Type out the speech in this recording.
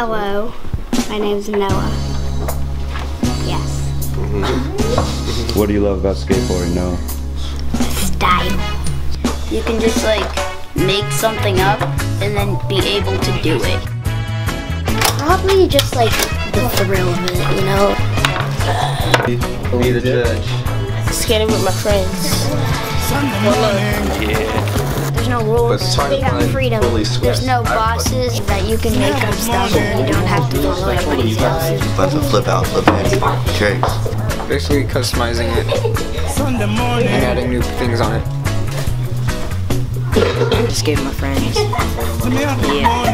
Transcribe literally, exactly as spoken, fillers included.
Hello, my name's Noah. Yes. Mm-hmm. What do you love about skateboarding, Noah? Style. You can just like make something up and then be able to do it. Probably just like the thrill of it, you know? Uh, be the judge. Skating with my friends. Yeah. No rules. We have freedom. There's no bosses that you can make up stuff and you don't have to follow everybody's tells. Let's flip out, flip in, tricks. Basically customizing it and adding new things on it. Just gave my friends. Yeah.